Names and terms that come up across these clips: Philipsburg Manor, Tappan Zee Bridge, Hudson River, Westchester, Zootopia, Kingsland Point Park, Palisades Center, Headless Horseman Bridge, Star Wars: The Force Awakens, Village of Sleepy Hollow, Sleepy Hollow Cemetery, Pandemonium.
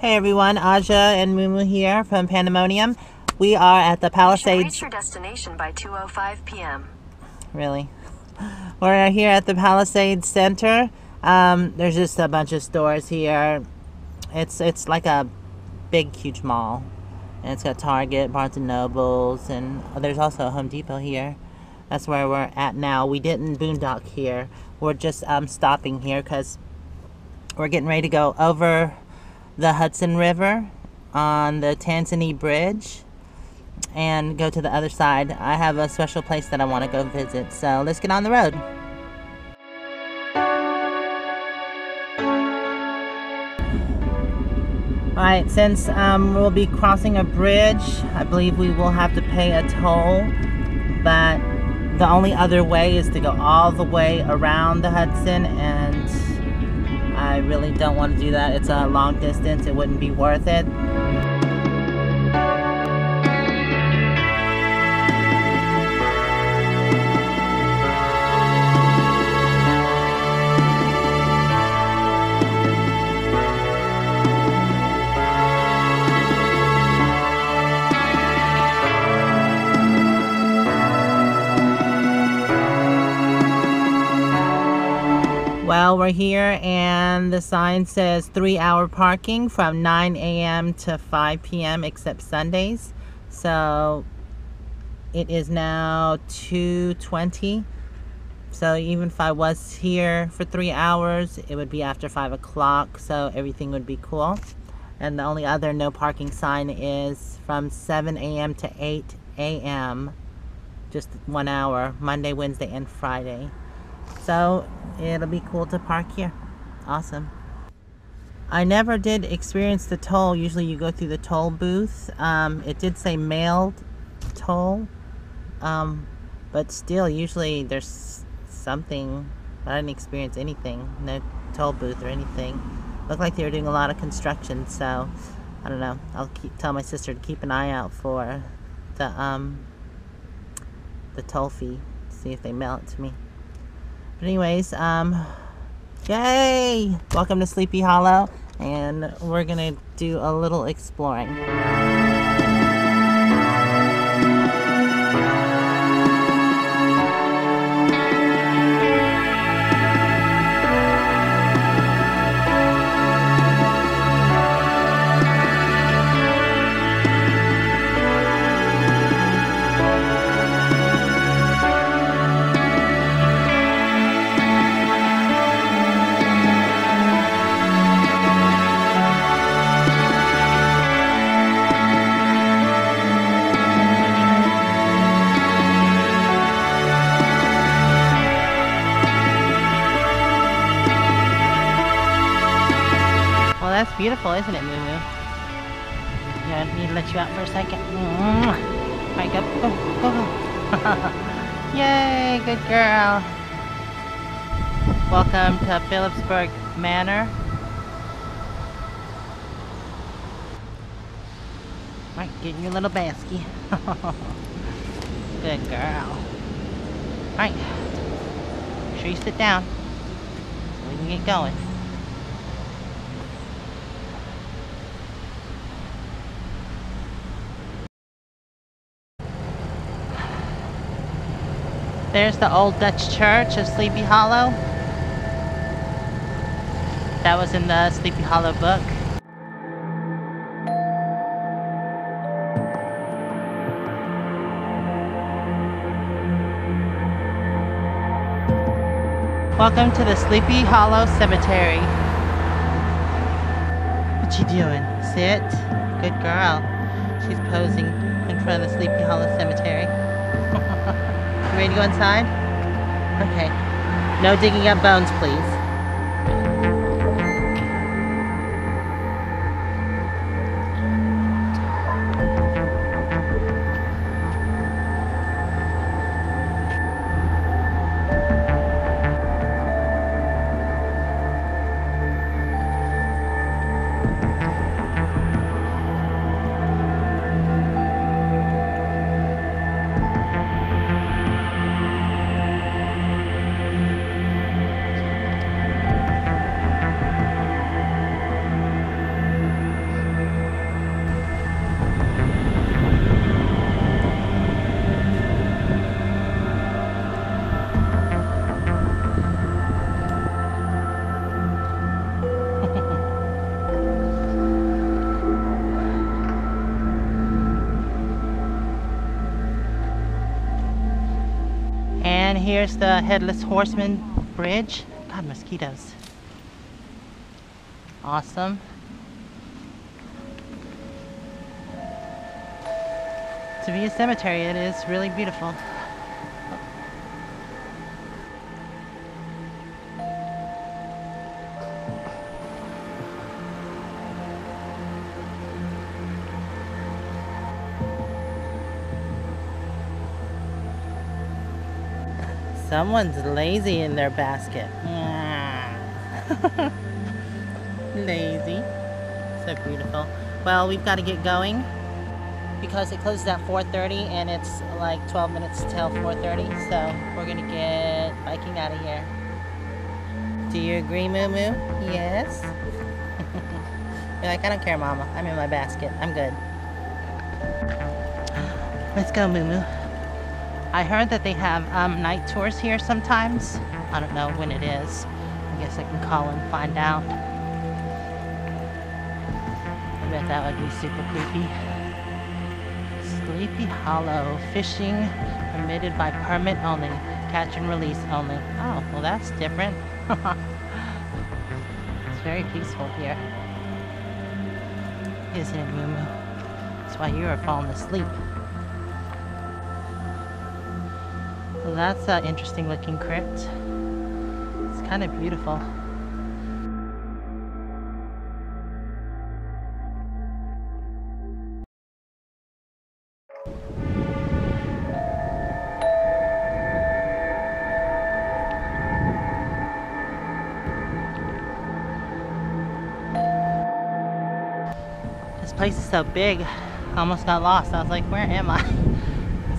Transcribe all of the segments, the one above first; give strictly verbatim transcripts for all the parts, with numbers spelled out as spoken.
Hey everyone, Aja and Mumu here from Pandemonium. We are at the Palisades. You should reach your destination by two oh five p m Really? We're here at the Palisades Center. Um, there's just a bunch of stores here. It's it's like a big, huge mall. And it's got Target, Barnes and Nobles, and oh, there's also a Home Depot here. That's where we're at now. We didn't boondock here. We're just um, stopping here because we're getting ready to go over the Hudson River on the Tappan Zee Bridge and go to the other side. I have a special place that I want to go visit, so let's get on the road. Alright, since um, we'll be crossing a bridge, I believe we will have to pay a toll, but the only other way is to go all the way around the Hudson, and I really don't want to do that. It's a long distance. It wouldn't be worth it. Well, we're here and the sign says three hour parking from nine a m to five p m except Sundays. So it is now two twenty. So even if I was here for three hours, it would be after five o'clock. So everything would be cool. And the only other no parking sign is from seven a m to eight a m Just one hour, Monday, Wednesday, and Friday. So it'll be cool to park here. Awesome. I never did experience the toll. Usually you go through the toll booth. Um, it did say mailed toll, um, but still usually there's something. But I didn't experience anything. No toll booth or anything. Looked like they were doing a lot of construction, so I don't know. I'll keep, tell my sister to keep an eye out for the, um, the toll fee. See if they mail it to me. But anyways, um, yay! Welcome to Sleepy Hollow, and we're gonna do a little exploring. That's beautiful, isn't it, Moo Moo? Yeah, I need to let you out for a second. All right, go, go, go, go. Yay, good girl. Welcome to Philipsburg Manor. All right, get in your little basket. Good girl. All right, make sure you sit down so we can get going. There's the old Dutch church of Sleepy Hollow. That was in the Sleepy Hollow book. Welcome to the Sleepy Hollow Cemetery. What you doing? Sit. Good girl. She's posing in front of the Sleepy Hollow Cemetery. You ready to go inside? Okay. No digging up bones, please. here's the Headless Horseman Bridge. God, mosquitoes. Awesome. To be a cemetery, it is really beautiful. Someone's lazy in their basket. Yeah. Lazy. So beautiful. Well, we've got to get going because it closes at four thirty and it's like twelve minutes till four thirty. So we're going to get biking out of here. Do you agree, Moo Moo? Yes. You're like, I don't care, Mama. I'm in my basket. I'm good. Let's go, Moo Moo. I heard that they have um, night tours here sometimes. I don't know when it is. I guess I can call and find out. I bet that would be super creepy. Sleepy Hollow. Fishing permitted by permit only. Catch and release only. Oh, well that's different. It's very peaceful here. Isn't it, Moo Moo? That's why you are falling asleep. Well, that's an interesting looking crypt. It's kind of beautiful. This place is so big, I almost got lost. I was like, where am I?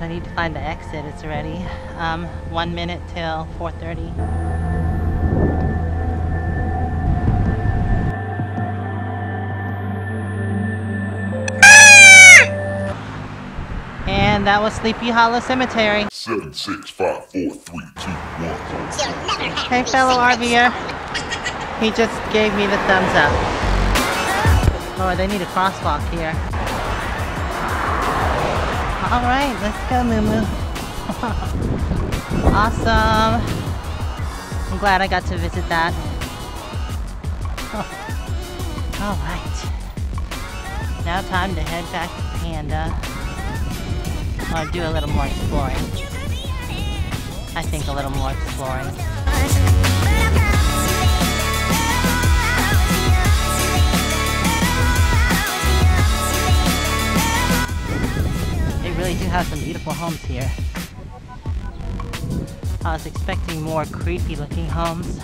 I need to find the exit. It's already um, one minute till four thirty. And that was Sleepy Hollow Cemetery. Seven, six, five, four, three, two, one. Hey, fellow RVer. He just gave me the thumbs up. Oh, they need a crosswalk here. All right, let's go, Moo Moo. Awesome. I'm glad I got to visit that. Oh. All right. Now time to head back to Panda. I'll do a little more exploring. I think a little more exploring. They really do have some beautiful homes here. I was expecting more creepy looking homes.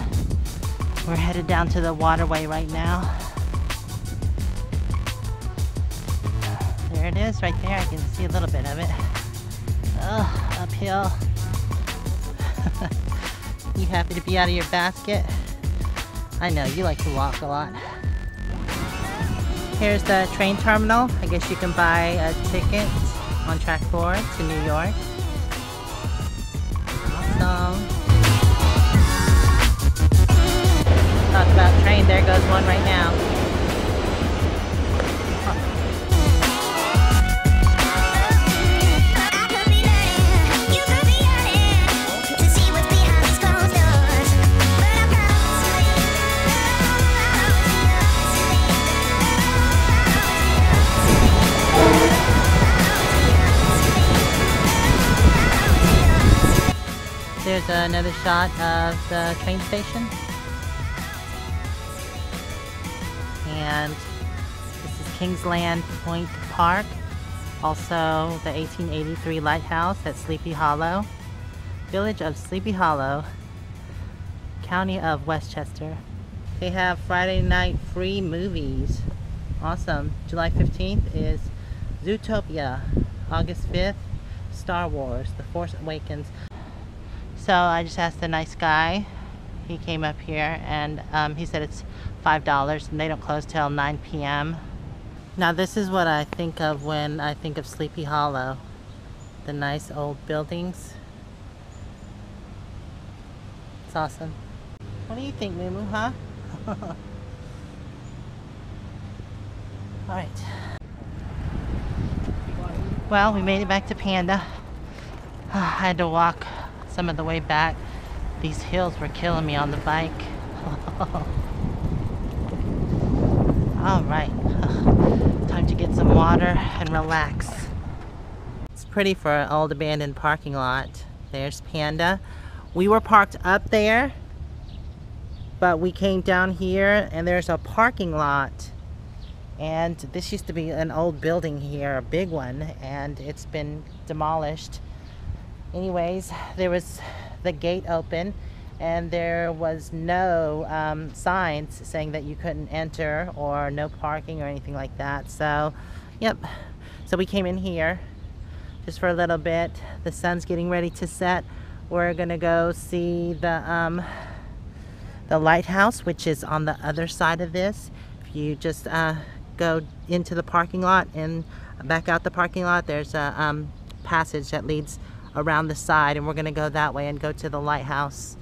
We're headed down to the waterway right now. There it is right there. I can see a little bit of it. Oh, uphill. You happy to be out of your basket? I know, you like to walk a lot. Here's the train terminal. I guess you can buy a ticket on track four to New York. Awesome. Talk about train, there goes one right now. There's another shot of the train station. And this is Kingsland Point Park. Also the eighteen eighty-three lighthouse at Sleepy Hollow. Village of Sleepy Hollow. County of Westchester. They have Friday night free movies. Awesome. July fifteenth is Zootopia. August fifth, Star Wars: The Force Awakens. So I just asked the nice guy, he came up here and um, he said it's five dollars and they don't close till nine p m Now this is what I think of when I think of Sleepy Hollow. The nice old buildings. It's awesome. What do you think, Moo Moo, huh? Alright. Well, we made it back to Panda. I had to walk some of the way back. These hills were killing me on the bike. Alright, time to get some water and relax. It's pretty for an old abandoned parking lot. There's Panda. We were parked up there, but we came down here and there's a parking lot. And this used to be an old building here, a big one, and it's been demolished. Anyways, there was the gate open and there was no um, signs saying that you couldn't enter or no parking or anything like that. So, yep. So we came in here just for a little bit. The sun's getting ready to set. We're gonna go see the, um, the lighthouse, which is on the other side of this. If you just uh, go into the parking lot and back out the parking lot, there's a um, passage that leads around the side, and we're gonna go that way and go to the lighthouse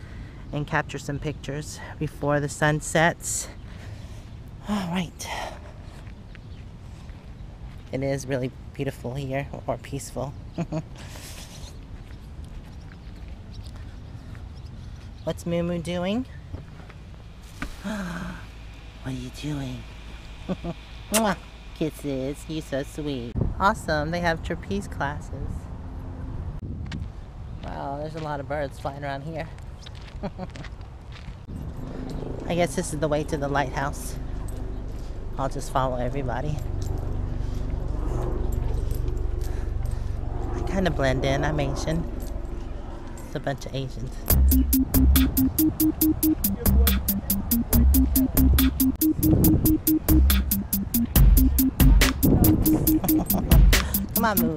and capture some pictures before the sun sets. All right. It is really beautiful here, or peaceful. What's Moo Moo doing? What are you doing? Kisses, you're so sweet. Awesome, they have trapeze classes. Wow, there's a lot of birds flying around here. I guess this is the way to the lighthouse. I'll just follow everybody. I kind of blend in, I'm Asian. It's a bunch of Asians. Come on, Moo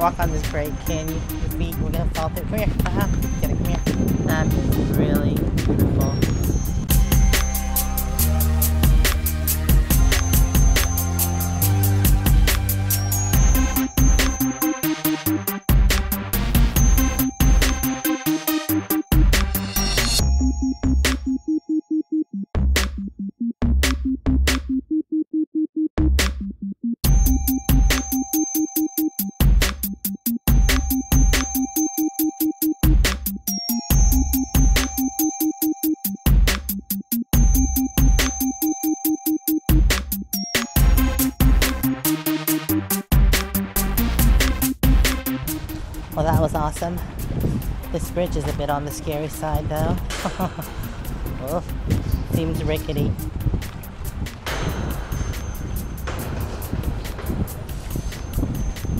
Walk on this break, can you? Your feet, we're gonna fall through. Come here. Uh-huh. Get it, come here. That is really beautiful. Well, that was awesome. This bridge is a bit on the scary side though. Oh, seems rickety.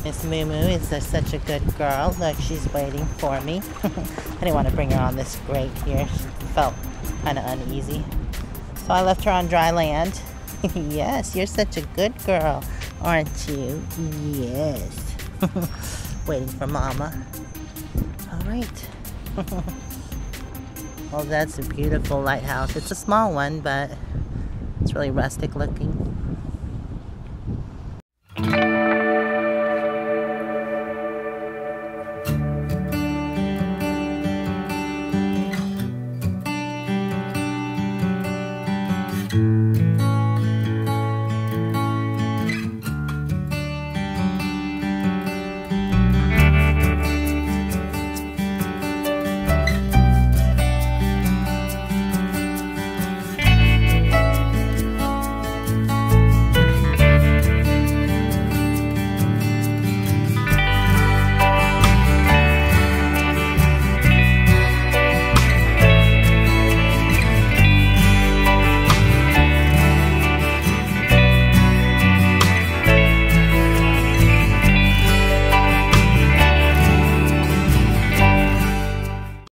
Miss Moo Moo is a, such a good girl. Look, she's waiting for me. I didn't want to bring her on this break here. She felt kind of uneasy. So I left her on dry land. Yes, you're such a good girl, aren't you? Yes. Waiting for Mama. All right. Well, that's a beautiful lighthouse. It's a small one, but it's really rustic looking.